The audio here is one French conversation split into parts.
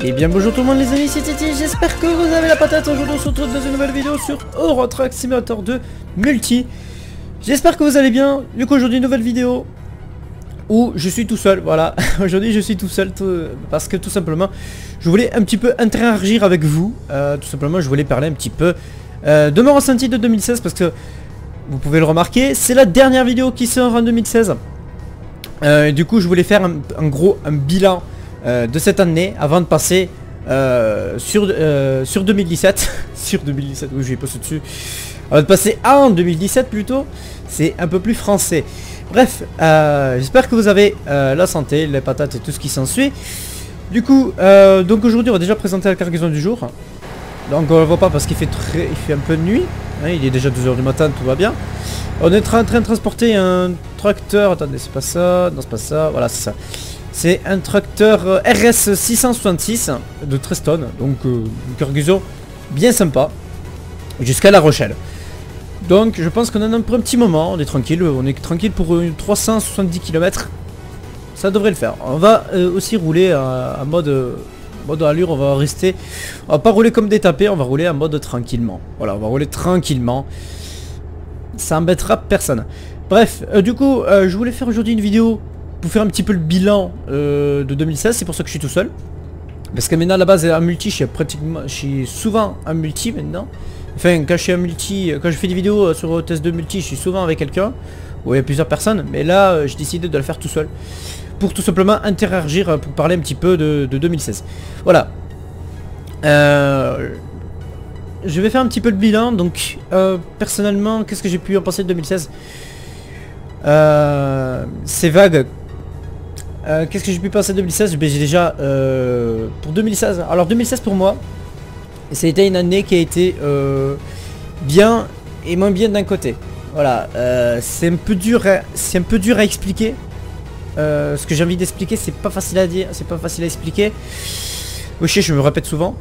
Et bien bonjour tout le monde les amis, c'est Titi, j'espère que vous avez la patate. Aujourd'hui on se retrouve dans une nouvelle vidéo sur Euro Truck Simulator 2 Multi. J'espère que vous allez bien. Du coup aujourd'hui une nouvelle vidéo où je suis tout seul, voilà. Aujourd'hui je suis tout seul parce que tout simplement je voulais un petit peu interagir avec vous. Tout simplement je voulais parler un petit peu de mon ressenti de 2016 parce que vous pouvez le remarquer, c'est la dernière vidéo qui sort en 2016. Et du coup je voulais faire un bilan de cette année avant de passer sur 2017. Sur 2017, oui je vais passer dessus. Avant de passer en 2017 plutôt. C'est un peu plus français. Bref, j'espère que vous avez la santé, les patates et tout ce qui s'ensuit. Du coup, donc aujourd'hui on va déjà présenter la cargaison du jour. Donc on ne le voit pas parce qu'il fait un peu de nuit, hein, il est déjà 2h du matin, tout va bien. On est en train de transporter un tracteur, attendez c'est pas ça, non c'est pas ça, voilà c'est ça. C'est un tracteur RS 666 de Treston, donc une cargaison bien sympa, jusqu'à La Rochelle. Donc je pense qu'on en a pour un petit moment, on est tranquille pour 370 km. Ça devrait le faire. On va aussi rouler en mode allure, on va pas rouler comme des tapés, on va rouler en mode tranquillement. Voilà, on va rouler tranquillement. Ça embêtera personne. Bref, du coup, je voulais faire aujourd'hui une vidéo pour faire un petit peu le bilan de 2016, c'est pour ça que je suis tout seul. Parce que maintenant à la base en multi, je suis souvent en multi maintenant. Enfin quand je suis en multi, quand je fais des vidéos sur test de multi, je suis souvent avec quelqu'un, ou il y a plusieurs personnes, mais là j'ai décidé de le faire tout seul. Pour tout simplement interagir, pour parler un petit peu de 2016. Voilà. Je vais faire un petit peu le bilan, donc personnellement, qu'est-ce que j'ai pu en penser de 2016 ? C'est vague. Qu'est-ce que j'ai pu penser de 2016 ? J'ai déjà pour 2016. Alors 2016 pour moi, c'était une année qui a été bien et moins bien d'un côté. Voilà, c'est un peu dur, c'est un peu dur à expliquer. Ce que j'ai envie d'expliquer, c'est pas facile à dire, c'est pas facile à expliquer. Oui, je me répète souvent.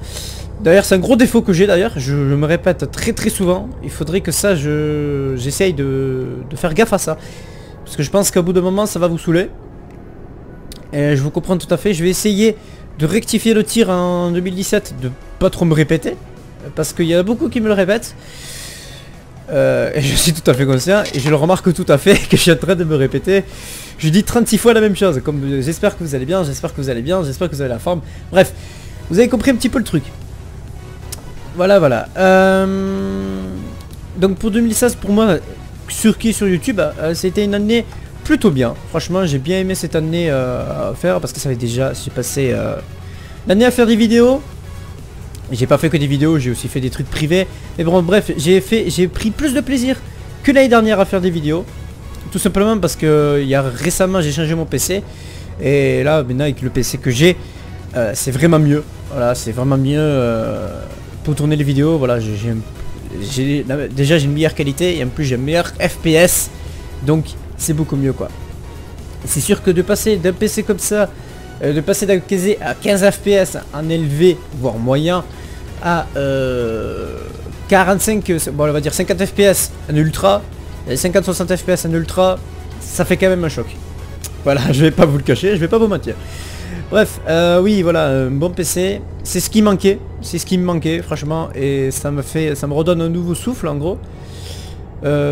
D'ailleurs, c'est un gros défaut que j'ai d'ailleurs, je me répète très souvent. Il faudrait que ça, j'essaye de faire gaffe à ça. Parce que je pense qu'au bout d'un moment, ça va vous saouler. Et je vous comprends tout à fait, je vais essayer de rectifier le tir en 2017, de pas trop me répéter. Parce qu'il y en a beaucoup qui me le répètent. Et je suis tout à fait conscient et je le remarque tout à fait que je suis en train de me répéter. Je dis 36 fois la même chose. Comme j'espère que vous allez bien, j'espère que vous allez bien, j'espère que vous avez la forme. Bref, vous avez compris un petit peu le truc. Voilà, voilà. Donc pour 2016, pour moi, sur YouTube, c'était une année plutôt bien. Franchement, j'ai bien aimé cette année à faire parce que ça avait déjà, j'ai passé l'année à faire des vidéos. J'ai pas fait que des vidéos, j'ai aussi fait des trucs privés. Mais bon bref, j'ai pris plus de plaisir que l'année dernière à faire des vidéos. Tout simplement parce que récemment j'ai changé mon PC. Et là maintenant avec le PC que j'ai, c'est vraiment mieux. Voilà, c'est vraiment mieux pour tourner les vidéos. Voilà, déjà j'ai une meilleure qualité et en plus j'ai un meilleur FPS. Donc c'est beaucoup mieux quoi. C'est sûr que de passer d'un PC comme ça, de passer d'un PC à 15 FPS en élevé voire moyen à 45, on va dire 50 FPS en ultra, 50-60 FPS en ultra, ça fait quand même un choc. Voilà, je vais pas vous le cacher, je vais pas vous mentir. Bref, oui voilà, un bon PC, c'est ce qui manquait, c'est ce qui me manquait franchement, et ça me redonne un nouveau souffle en gros.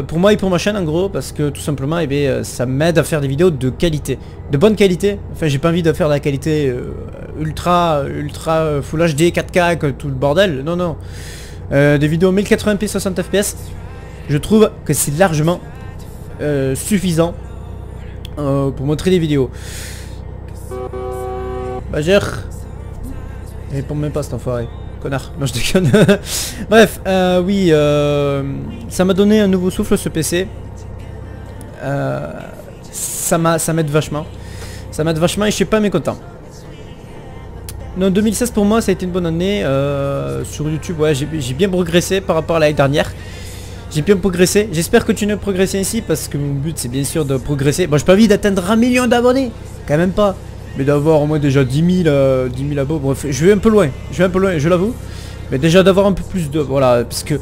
Pour moi et pour ma chaîne en gros, parce que tout simplement eh bien, ça m'aide à faire des vidéos de qualité, de bonne qualité. Enfin j'ai pas envie de faire de la qualité ultra full HD 4K tout le bordel, non non, des vidéos 1080p 60 fps, je trouve que c'est largement suffisant pour montrer des vidéos. Bagère, et pour même pas cet enfoiré. Connard, non je déconne. Bref, oui, ça m'a donné un nouveau souffle ce PC. Ça m'aide vachement. Ça m'aide vachement et je suis pas mécontent. Non, 2016 pour moi ça a été une bonne année. Sur YouTube, ouais, j'ai bien progressé par rapport à l'année dernière. J'ai bien progressé. J'espère que tu ne progresses ainsi parce que mon but c'est bien sûr de progresser. Bon, j'ai pas envie d'atteindre 1 million d'abonnés. Quand même pas. Mais d'avoir au moins déjà 10 000 abos, bref, je vais un peu loin, je l'avoue. Mais déjà d'avoir un peu plus de... Voilà, parce que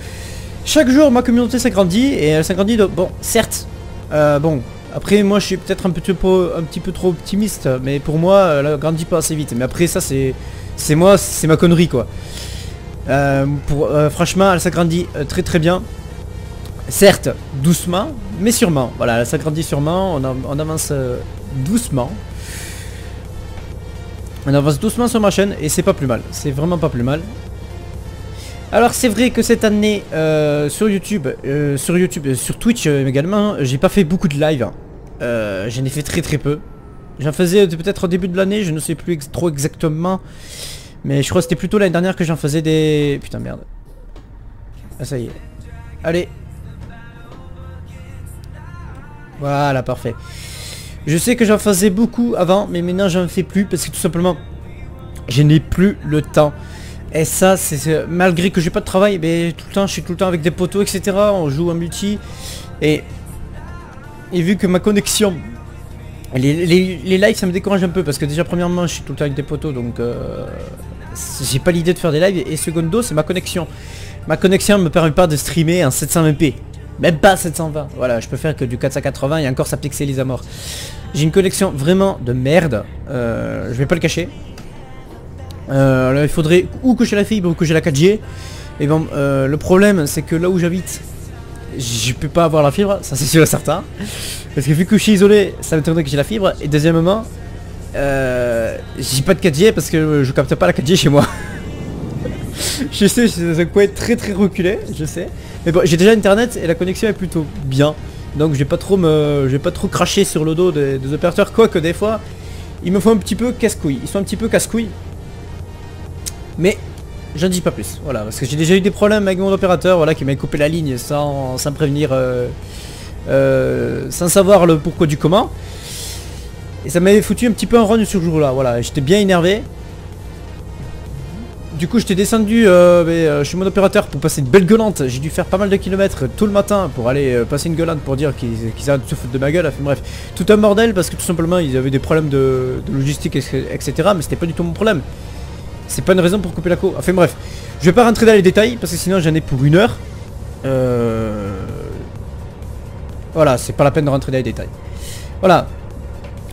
chaque jour ma communauté s'agrandit, et elle s'agrandit de... Bon, certes, bon, Après moi je suis peut-être un petit peu trop optimiste, mais pour moi elle grandit pas assez vite. Mais après ça c'est ma connerie quoi. Franchement elle s'agrandit très très bien. Certes doucement mais sûrement. Voilà, elle s'agrandit sûrement, on avance doucement. On avance doucement sur ma chaîne et c'est pas plus mal, c'est vraiment pas plus mal. Alors c'est vrai que cette année sur Twitch également, j'ai pas fait beaucoup de live. J'en ai fait très très peu. J'en faisais peut-être au début de l'année, je ne sais plus trop exactement. Mais je crois que c'était plutôt l'année dernière que j'en faisais des... Putain merde. Ah ça y est. Allez. Voilà, parfait. Je sais que j'en faisais beaucoup avant, mais maintenant j'en fais plus parce que tout simplement, je n'ai plus le temps. Et ça, c'est malgré que j'ai pas de travail, mais tout le temps, je suis tout le temps avec des poteaux, etc. On joue en multi. Et vu que ma connexion... Les lives, ça me décourage un peu, parce que déjà, premièrement, je suis tout le temps avec des poteaux, donc... j'ai pas l'idée de faire des lives. Et secondo, c'est ma connexion. Ma connexion me permet pas de streamer en 720p. Même pas 720. Voilà, je peux faire que du 480 et encore ça pixelise à mort. J'ai une connexion vraiment de merde. Je vais pas le cacher. Là, il faudrait ou que j'ai la fibre ou que j'ai la 4G. Et bon, le problème c'est que là où j'habite, je peux pas avoir la fibre, ça c'est sûr et certain. Parce que vu que je suis isolé, ça m'étonnerait que j'ai la fibre. Et deuxièmement, j'ai pas de 4G parce que je capte pas la 4G chez moi. Je sais, je suis dans un coin très très reculé, je sais. Mais bon, j'ai déjà internet et la connexion est plutôt bien. Donc je vais pas trop cracher sur le dos des opérateurs. Quoique des fois, ils me font un petit peu casse-couille. Ils sont un petit peu casse-couille. Mais j'en dis pas plus, voilà, parce que j'ai déjà eu des problèmes avec mon opérateur, voilà, qui m'a coupé la ligne sans prévenir, sans savoir le pourquoi du comment. Et ça m'avait foutu un petit peu un run sur le jour là, voilà, j'étais bien énervé. Du coup j'étais descendu chez mon opérateur pour passer une belle gueulante, j'ai dû faire pas mal de kilomètres tout le matin pour aller passer une gueulante pour dire qu'ils arrêtent de se foutre de ma gueule, enfin, bref, tout un bordel parce que tout simplement ils avaient des problèmes de logistique, etc. Mais c'était pas du tout mon problème. C'est pas une raison pour couper la cour. Enfin bref, je vais pas rentrer dans les détails parce que sinon j'en ai pour une heure. Voilà, c'est pas la peine de rentrer dans les détails. Voilà.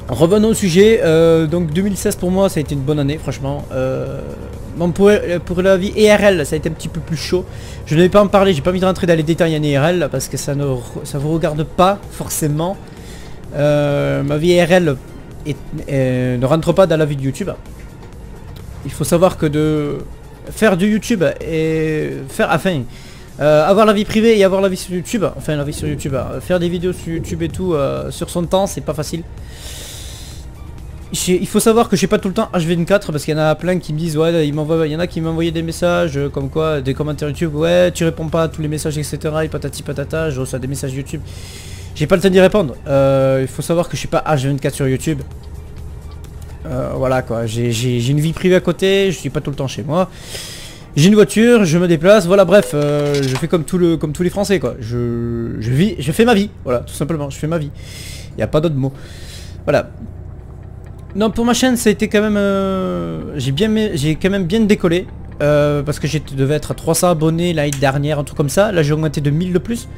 Revenons au sujet. Donc 2016 pour moi ça a été une bonne année franchement. Bon, pour la vie IRL ça a été un petit peu plus chaud. Je ne vais pas en parler, j'ai pas envie de rentrer dans les détails en IRL parce que ça vous regarde pas forcément. Ma vie IRL ne rentre pas dans la vie de YouTube. Il faut savoir que de faire du YouTube et faire, enfin, avoir la vie privée et avoir la vie sur YouTube, enfin la vie sur YouTube, faire des vidéos sur YouTube et tout sur son temps, c'est pas facile. Il faut savoir que je suis pas tout le temps H24 parce qu'il y en a plein qui me disent, ouais, il y en a qui m'envoyaient des messages comme quoi, des commentaires YouTube, ouais, tu réponds pas à tous les messages, etc. Et patati patata, je reçois des messages YouTube. J'ai pas le temps d'y répondre. Il faut savoir que je suis pas H24 sur YouTube. Voilà quoi, j'ai une vie privée à côté, je suis pas tout le temps chez moi. J'ai une voiture, je me déplace, voilà bref, je fais comme tous les Français quoi. Je vis, je fais ma vie, voilà, tout simplement, je fais ma vie. Il n'y a pas d'autre mot. Voilà. Non, pour ma chaîne, ça a été quand même... j'ai quand même bien décollé. Parce que je devais être à 300 abonnés l'année dernière, un truc comme ça. Là, j'ai augmenté de 1000 de plus.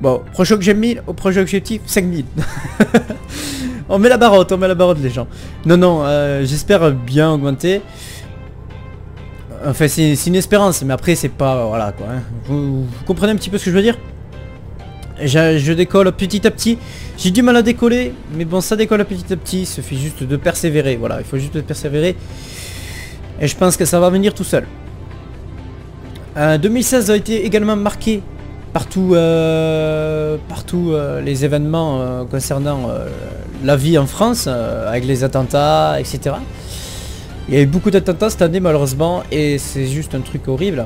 Bon, prochain que j'ai 1000, au prochain objectif, 5000. On met la barotte les gens. Non, non, j'espère bien augmenter. Enfin, c'est une espérance, mais après, c'est pas... Voilà, quoi. Hein. Vous comprenez un petit peu ce que je veux dire? Je décolle petit à petit. J'ai du mal à décoller, mais bon, ça décolle petit à petit. Il suffit juste de persévérer. Voilà, il faut juste persévérer. Et je pense que ça va venir tout seul. 2016 a été également marqué partout, les événements concernant la vie en France, avec les attentats, etc. Il y a eu beaucoup d'attentats cette année malheureusement, et c'est juste un truc horrible.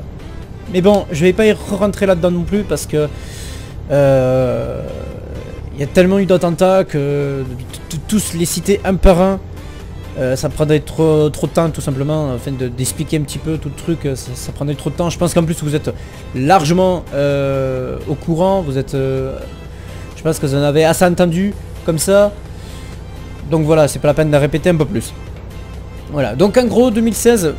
Mais bon, je vais pas y rentrer là-dedans non plus, parce que il y a tellement eu d'attentats que tous les citer un par un, ça prendrait trop de temps tout simplement, afin d'expliquer un petit peu tout le truc, ça prendrait trop de temps. Je pense qu'en plus vous êtes largement au courant, vous êtes, je pense que vous en avez assez entendu comme ça, donc voilà, c'est pas la peine de la répéter un peu plus. Voilà, donc en gros 2016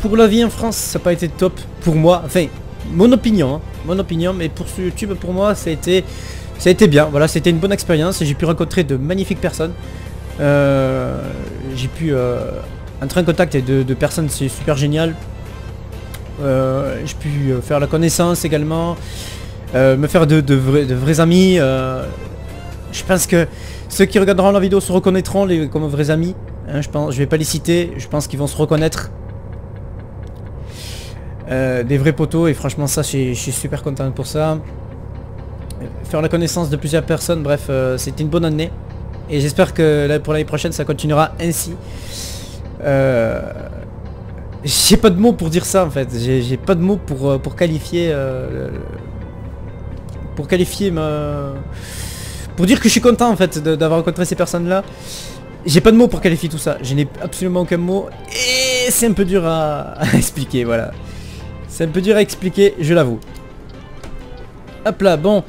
pour la vie en France ça n'a pas été top pour moi, enfin mon opinion, hein, mon opinion, mais pour ce YouTube pour moi ça a été ça a été bien, voilà, c'était une bonne expérience, j'ai pu rencontrer de magnifiques personnes, j'ai pu entrer en contact avec de personnes, c'est super génial, j'ai pu faire la connaissance également, me faire de vrais amis, je pense que ceux qui regarderont la vidéo se reconnaîtront comme vrais amis, hein, je vais pas les citer, je pense qu'ils vont se reconnaître. Des vrais poteaux, et franchement ça je suis super content pour ça. Faire la connaissance de plusieurs personnes, bref, c'était une bonne année. Et j'espère que là, pour l'année prochaine ça continuera ainsi. J'ai pas de mots pour dire ça en fait, j'ai pas de mots pour qualifier... pour dire que je suis content en fait d'avoir rencontré ces personnes là. J'ai pas de mots pour qualifier tout ça, je n'ai absolument aucun mot. Et c'est un peu dur à expliquer, voilà. C'est un peu dur à expliquer, je l'avoue. Hop là, bon.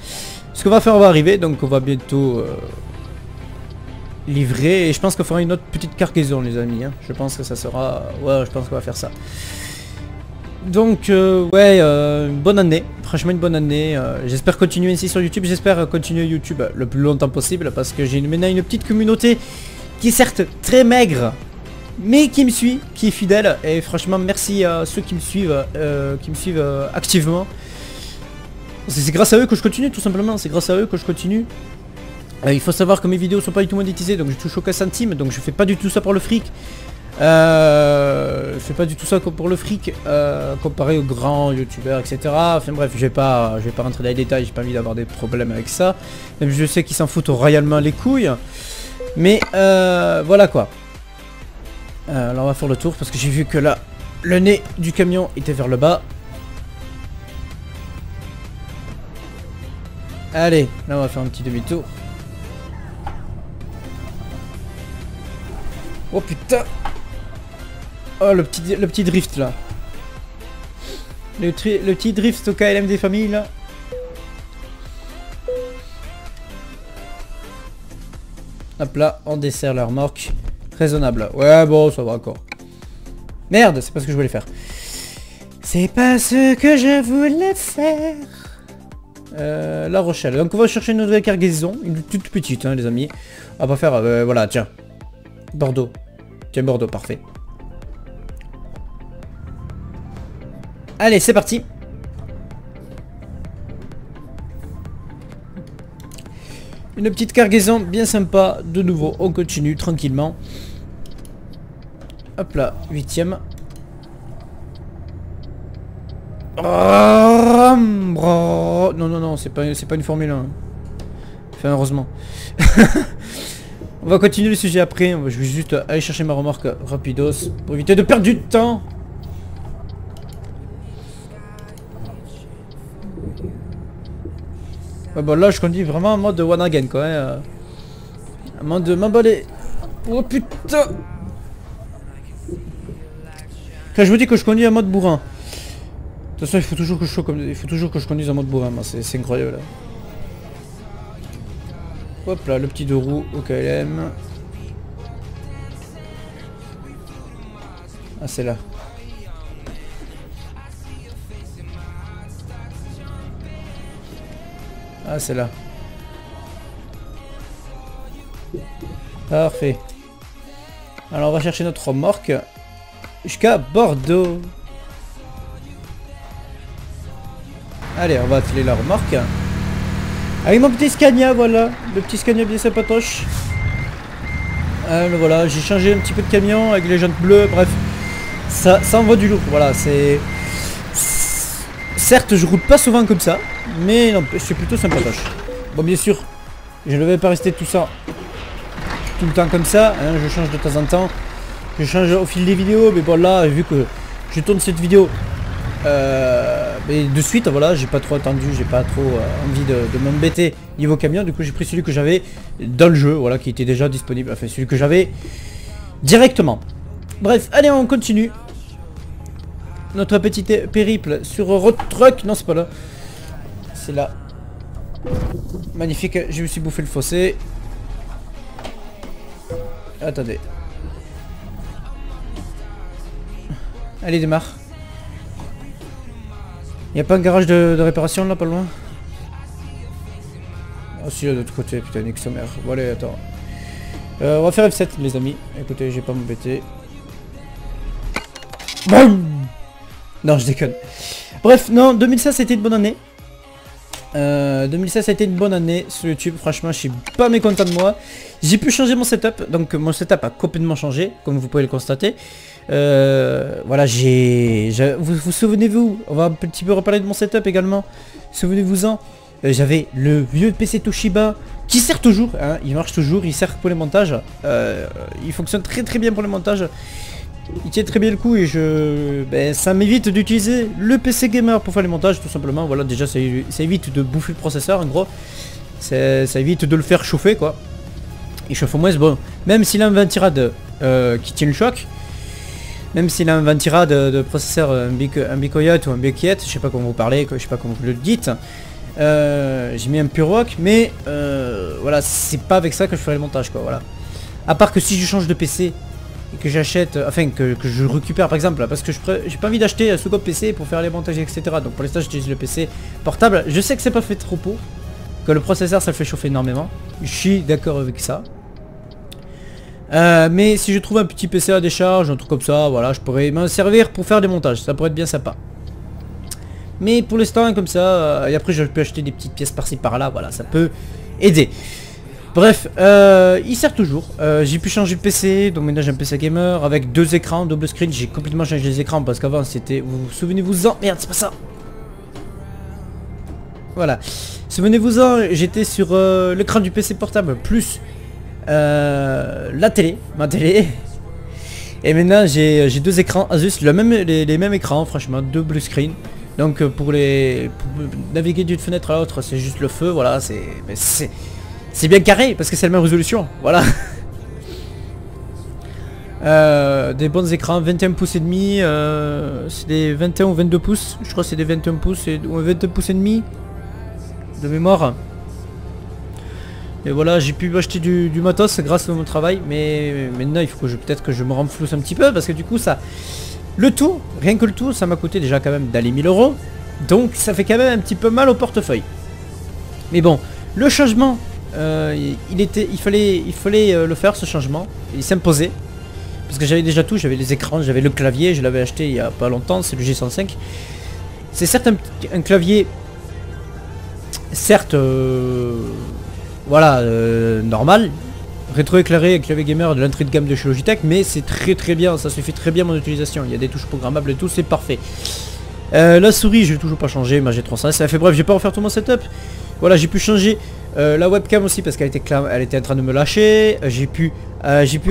Ce qu'on va faire, on va arriver. Donc on va bientôt livrer. Et je pense qu'on fera une autre petite cargaison, les amis. Hein. Je pense que ça sera... Ouais, je pense qu'on va faire ça. Donc, ouais, bonne année. Franchement, une bonne année. J'espère continuer ainsi sur YouTube. J'espère continuer YouTube le plus longtemps possible. Parce que j'ai maintenant une petite communauté qui est certes très maigre, mais qui me suit, qui est fidèle, et franchement merci à ceux qui me suivent activement. C'est grâce à eux que je continue tout simplement, c'est grâce à eux que je continue. Il faut savoir que mes vidéos sont pas du tout monétisées, donc je touche aucun centime, donc je fais pas du tout ça pour le fric. Je fais pas du tout ça pour le fric, comparé aux grands youtubeurs, etc. Enfin bref, je vais pas rentrer dans les détails, j'ai pas envie d'avoir des problèmes avec ça. Même je sais qu'ils s'en foutent royalement les couilles. Mais voilà quoi. Alors on va faire le tour parce que j'ai vu que là le nez du camion était vers le bas. Allez, là on va faire un petit demi-tour. Oh putain. Oh le petit drift là. Le petit drift au KLM des familles là. Hop là, on desserre la remorque. Raisonnable. Ouais, bon, ça va encore. Merde, c'est pas ce que je voulais faire. C'est pas ce que je voulais faire. La Rochelle. Donc on va chercher une nouvelle cargaison. Une toute petite, hein, les amis. On va faire... voilà, tiens. Bordeaux. Tiens, Bordeaux, parfait. Allez, c'est parti. Une petite cargaison bien sympa. De nouveau, on continue tranquillement. Hop là, 8ème. Non, non, non, c'est pas une Formule 1. Enfin, heureusement. On va continuer le sujet après. Je vais juste aller chercher ma remorque rapidos pour éviter de perdre du temps. Ouais, bon, là, je conduis vraiment en mode one again, quoi. Hein. En mode m'emballer. Oh putain! Quand je vous dis que je conduis en mode bourrin. De toute façon, il faut toujours que je conduise en mode bourrin, moi, c'est incroyable. Là. Hop là, le petit deux roues au KLM. Ah, c'est là. Ah, c'est là. Parfait. Alors, on va chercher notre remorque jusqu'à Bordeaux. Allez, on va atteler la remorque. Avec mon petit Scania, voilà. Le petit Scania bien sympatoche. Voilà, j'ai changé un petit peu de camion avec les jantes bleues. Bref, ça envoie du lourd. Voilà, c'est... Certes, je roule pas souvent comme ça, mais non, c'est plutôt sympatoche. Bon, bien sûr, je ne vais pas rester tout le temps comme ça. Hein, je change de temps en temps. Je change au fil des vidéos, mais bon là, vu que je tourne cette vidéo... et de suite, voilà, j'ai pas trop attendu, j'ai pas trop envie de m'embêter niveau camion. Du coup, j'ai pris celui que j'avais dans le jeu, voilà, qui était déjà disponible. Enfin, celui que j'avais directement. Bref, allez, on continue. Notre petit périple sur Road Truck. Non, c'est pas là. C'est là. Magnifique, je me suis bouffé le fossé. Attendez. Allez, démarre. Y'a pas un garage de réparation là, pas loin? si de l'autre côté, putain, nique sa mère. Bon allez, attends. On va faire F7 les amis. Écoutez, j'ai pas m'embêté. BAM. Non, je déconne. Bref, non, 2016 c'était une bonne année. 2016 ça a été une bonne année sur YouTube, franchement je suis pas mécontent de moi. J'ai pu changer mon setup, donc mon setup a complètement changé, comme vous pouvez le constater. Voilà, vous souvenez-vous, on va un petit peu reparler de mon setup également. Souvenez-vous-en, j'avais le vieux PC Toshiba qui sert toujours, hein, il marche toujours, il sert pour les montages. Il fonctionne très très bien pour les montages. Il tient très bien le coup et ça m'évite d'utiliser le PC gamer pour faire les montages tout simplement. Voilà, déjà ça évite de bouffer le processeur en gros. Ça évite de le faire chauffer quoi. Il chauffe au moins, bon, même s'il a un ventirad qui tient le choc, même s'il a un ventirad de processeur, un bicoyote ou un bicoyette, je sais pas comment vous parlez, je sais pas comment vous le dites. J'ai mis un Pure Rock, mais voilà, c'est pas avec ça que je ferai le montage quoi, voilà. À part que si je change de PC, et que j'achète, enfin que je récupère par exemple, parce que j'ai pas envie d'acheter un second PC pour faire les montages etc. Donc pour l'instant j'utilise le PC portable. Je sais que c'est pas fait trop beau, que le processeur ça le fait chauffer énormément, je suis d'accord avec ça. Mais si je trouve un petit PC à décharge, un truc comme ça, voilà, je pourrais m'en servir pour faire des montages, ça pourrait être bien sympa. Mais pour l'instant comme ça, et après je peux acheter des petites pièces par-ci par-là, voilà, ça peut aider. Bref, il sert toujours, j'ai pu changer de PC, donc maintenant j'ai un PC gamer avec deux écrans, double screen, j'ai complètement changé les écrans parce qu'avant c'était, vous souvenez-vous-en, merde c'est pas ça. Voilà, souvenez-vous-en, j'étais sur l'écran du PC portable plus la télé, ma télé. Et maintenant j'ai deux écrans Asus, les mêmes écrans franchement, double screen. Donc pour naviguer d'une fenêtre à l'autre c'est juste le feu, voilà, c'est bien carré parce que c'est la même résolution, voilà. Des bons écrans, 21 pouces et demi, c'est des 21 ou 22 pouces, je crois que c'est des 21 pouces ou 22 pouces et demi de mémoire. Et voilà, j'ai pu acheter du matos grâce à mon travail, mais maintenant il faut que peut-être que je me renflousse un petit peu parce que du coup ça, le tout, rien que le tout, ça m'a coûté déjà quand même d'aller 1000 €, donc ça fait quand même un petit peu mal au portefeuille. Mais bon, le changement. Il fallait le faire ce changement, il s'imposait parce que j'avais déjà tout, j'avais les écrans, j'avais le clavier, je l'avais acheté il y a pas longtemps, c'est le G105. C'est certes un clavier, certes voilà, normal, rétro-éclairé, un clavier gamer de l'entrée de gamme de chez Logitech, mais c'est très très bien, ça suffit très bien à mon utilisation, il y a des touches programmables et tout, c'est parfait. La souris je l'ai toujours pas changé, ma G300, ça fait bref, j'ai pas refaire tout mon setup. Voilà, j'ai pu changer la webcam aussi parce qu'elle était en train de me lâcher. J'ai pu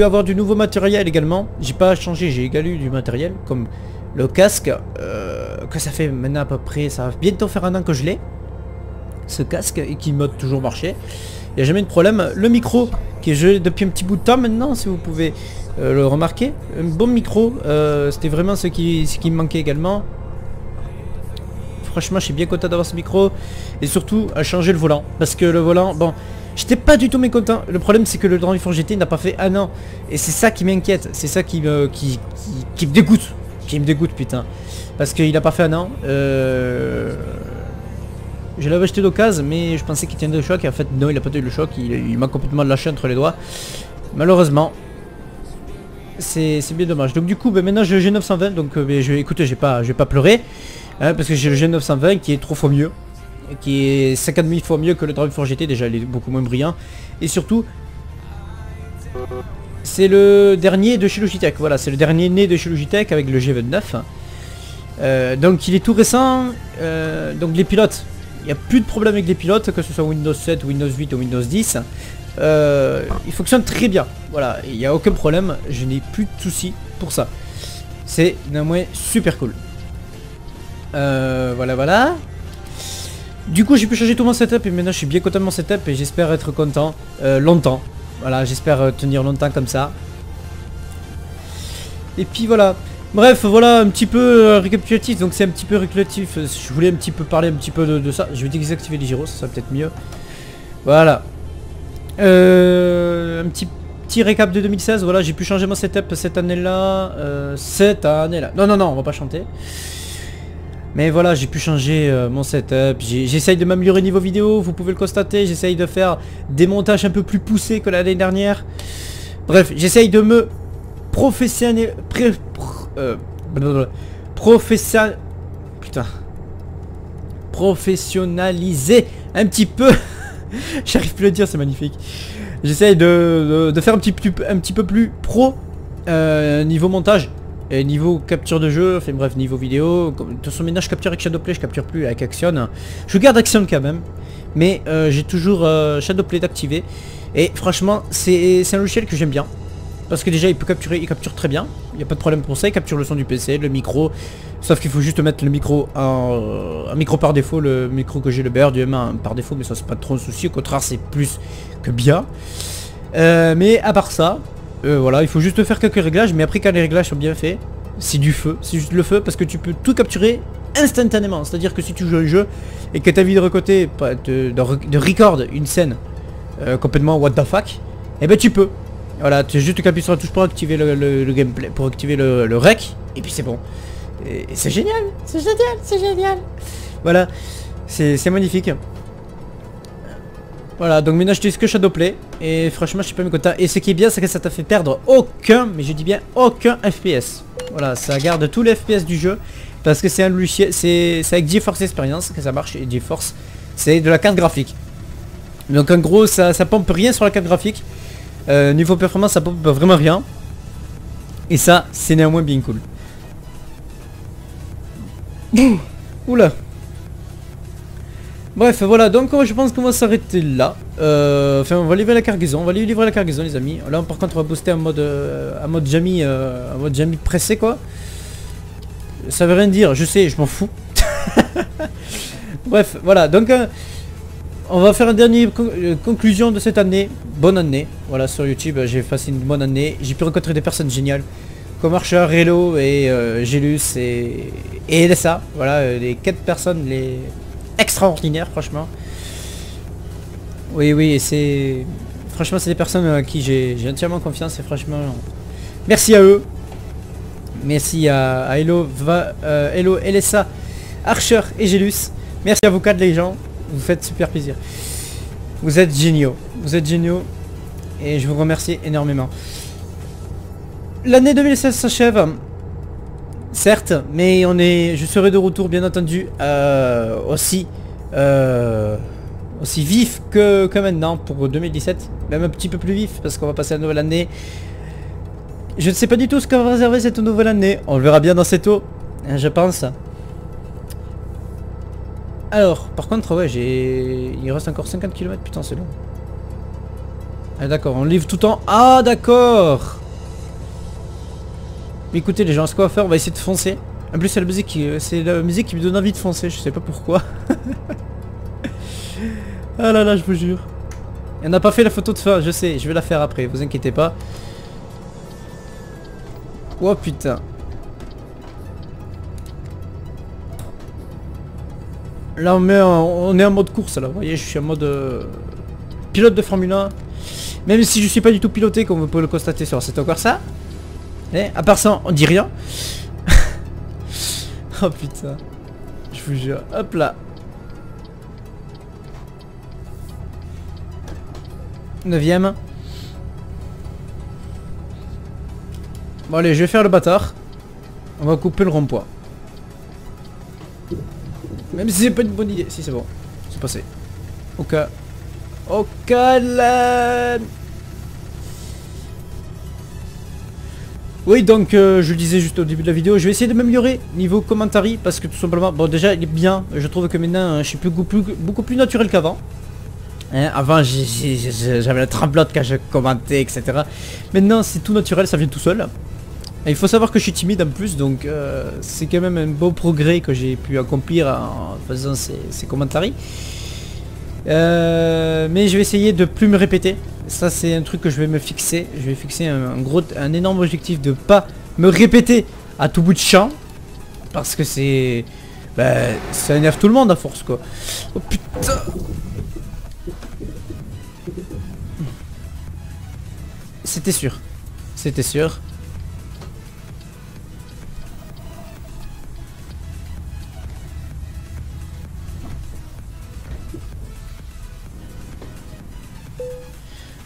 avoir du nouveau matériel également. J'ai pas changé, j'ai également eu du matériel comme le casque que ça fait maintenant à peu près, ça va bientôt faire un an que je l'ai, ce casque, et qui m'a toujours marché. Il n'y a jamais de problème. Le micro qui est gelé depuis un petit bout de temps maintenant, si vous pouvez le remarquer. Un bon micro, c'était vraiment ce qui me manquait également. Franchement je suis bien content d'avoir ce micro et surtout à changer le volant parce que le volant, bon, j'étais pas du tout mécontent. Le problème c'est que le Drive for GT n'a pas fait un an et c'est ça qui m'inquiète, c'est ça qui me dégoûte, putain, parce qu'il n'a pas fait un an. Je l'avais acheté d'occasion mais je pensais qu'il tiendrait le choc et en fait non, il a pas tenu le choc, il m'a complètement lâché entre les doigts, malheureusement. C'est bien dommage. Donc du coup bah, maintenant j'ai le G920, donc écoutez, je vais pas pleurer hein, parce que j'ai le G920 qui est 3 fois mieux, qui est 50 000 fois mieux que le Drive for GT. Déjà il est beaucoup moins brillant et surtout c'est le dernier de chez Logitech. Voilà, c'est le dernier né de chez Logitech avec le G29, donc il est tout récent. Donc les pilotes, il n'y a plus de problème avec les pilotes, que ce soit Windows 7, Windows 8 ou Windows 10. Il fonctionne très bien, voilà, il n'y a aucun problème, je n'ai plus de soucis pour ça. C'est d'un moins super cool. Voilà. Du coup j'ai pu changer tout mon setup et maintenant je suis bien content de mon setup et j'espère être content longtemps. Voilà, j'espère tenir longtemps comme ça. Et puis voilà. Bref, voilà un petit peu récapitulatif, donc c'est un petit peu récapitulatif, je voulais un petit peu parler un petit peu de ça. Je vais désactiver les gyros, ça sera peut-être mieux. Voilà. Un petit récap de 2016, voilà, j'ai pu changer mon setup cette année-là. Non, on va pas chanter. Mais voilà, j'ai pu changer mon setup, j'essaye de m'améliorer niveau vidéo, vous pouvez le constater, j'essaye de faire des montages un peu plus poussés que l'année dernière. Bref, j'essaye de me professionnaliser un petit peu. J'arrive plus à le dire, c'est magnifique. J'essaye de faire un petit peu plus pro niveau montage. Et niveau capture de jeu, enfin bref, niveau vidéo, de toute façon maintenant je capture avec Shadowplay, je capture plus avec Action. Je garde Action quand même, mais j'ai toujours Shadowplay d'activer. Et franchement, c'est un logiciel que j'aime bien. Parce que déjà, il peut capturer, il capture très bien. Il n'y a pas de problème pour ça, il capture le son du PC, le micro. Sauf qu'il faut juste mettre le micro en... Un micro par défaut, le micro que j'ai, le BR du DM1 par défaut, mais ça c'est pas trop un souci. Au contraire, c'est plus que bien. Mais à part ça... voilà, il faut juste faire quelques réglages, mais après quand les réglages sont bien faits, c'est du feu, c'est juste le feu, parce que tu peux tout capturer instantanément. C'est-à-dire que si tu joues un jeu et que tu as envie de recoter, de record une scène complètement what the fuck, et ben tu peux. Voilà, tu juste appuies sur la touche pour activer le gameplay, pour activer le rec, et puis c'est bon. Et c'est génial, c'est génial, c'est génial. Voilà, c'est magnifique. Voilà, donc maintenant je n'utilise que Shadowplay et franchement je suis pas mécontent. Et ce qui est bien, c'est que ça t'a fait perdre aucun, mais je dis bien aucun FPS. Voilà, ça garde tous les FPS du jeu parce que c'est un logiciel, c'est avec GeForce Experience que ça marche, et GeForce c'est de la carte graphique. Donc en gros ça pompe rien sur la carte graphique. Niveau performance ça pompe vraiment rien. Et ça c'est néanmoins bien cool. Oula. Bref, voilà, donc je pense qu'on va s'arrêter là. Enfin, on va livrer la cargaison, les amis. Là, par contre, on va booster en mode Jamie, pressé, quoi. Ça veut rien dire, je sais, je m'en fous. Bref, voilà, donc on va faire une dernière conclusion de cette année. Bonne année, voilà, sur YouTube, j'ai passé une bonne année. J'ai pu rencontrer des personnes géniales, comme Archer, Relo et Gélus et LSA. Voilà, les 4 personnes, les... extraordinaire franchement. Oui oui, c'est franchement c'est des personnes à qui j'ai entièrement confiance et franchement merci à eux. Merci à Hello, LSA, Archer et Gélus. Merci à vous quatre les gens, vous faites super plaisir. Vous êtes géniaux, et je vous remercie énormément. L'année 2016 s'achève. Certes, mais je serai de retour bien entendu aussi vif que maintenant pour 2017, même un petit peu plus vif parce qu'on va passer à la nouvelle année. Je ne sais pas du tout ce qu'on va réserver cette nouvelle année, on le verra bien dans cette eau, je pense. Alors, par contre, ouais, il reste encore 50 km, putain c'est long. Ah d'accord, on livre tout le temps, ah d'accord. Mais écoutez les gens, ce qu'on va faire, on va essayer de foncer. En plus c'est la musique qui me donne envie de foncer, je sais pas pourquoi. Ah là là, je vous jure. On n'a pas fait la photo de fin, je sais, je vais la faire après, vous inquiétez pas. Oh putain. Là on est en mode course là, vous voyez, je suis en mode pilote de Formule 1. Même si je suis pas du tout piloté, comme vous pouvez le constater sur cet encore ça. Eh, à part ça, on dit rien. Oh putain. Je vous jure. Hop là. Neuvième. Bon allez, je vais faire le bâtard. On va couper le rond-point. Même si c'est pas une bonne idée. Si c'est bon. C'est passé. Au cas. Au cas là. Oui donc je le disais juste au début de la vidéo, je vais essayer de m'améliorer niveau commentary parce que tout simplement, bon déjà il est bien, je trouve que maintenant je suis beaucoup plus naturel qu'avant. Hein, avant j'avais la tremblote quand je commentais etc. Maintenant c'est tout naturel, ça vient tout seul. Et il faut savoir que je suis timide en plus donc c'est quand même un beau progrès que j'ai pu accomplir en faisant ces commentaries. Mais je vais essayer de plus me répéter. Ça c'est un truc que je vais me fixer. Je vais fixer un énorme objectif de pas me répéter à tout bout de champ. Parce que c'est... Ben, ça énerve tout le monde à force quoi. Oh putain. C'était sûr. C'était sûr.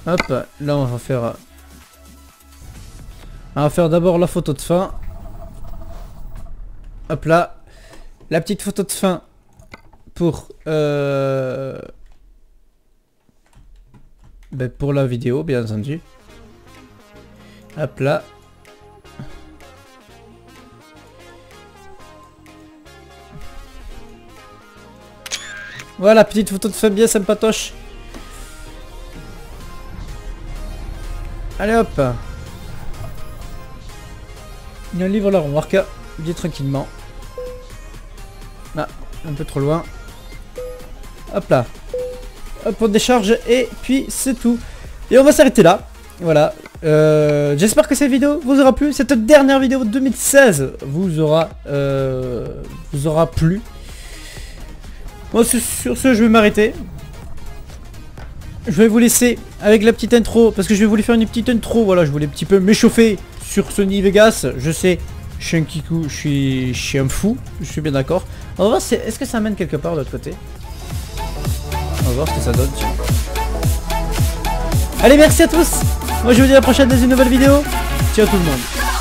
Hop, là on va faire... On va faire d'abord la photo de fin. Hop là. La petite photo de fin pour la vidéo, bien entendu. Hop là. Voilà, petite photo de fin bien sympatoche. Allez hop. Il livre la remorque, bien tranquillement. Ah, un peu trop loin. Hop là. Hop, on décharge et puis c'est tout. Et on va s'arrêter là. Voilà. J'espère que cette vidéo vous aura plu. Cette dernière vidéo 2016 vous aura plu. Moi, sur ce, je vais m'arrêter. Je vais vous laisser avec la petite intro. Parce que je vais vous faire une petite intro. Voilà, je voulais un petit peu m'échauffer sur Sony Vegas. Je sais, je suis un kikou, je suis un fou. Je suis bien d'accord. On va voir, est-ce que ça mène quelque part de l'autre côté. On va voir ce que ça donne. Allez, merci à tous. Moi, je vous dis à la prochaine dans une nouvelle vidéo. Ciao tout le monde.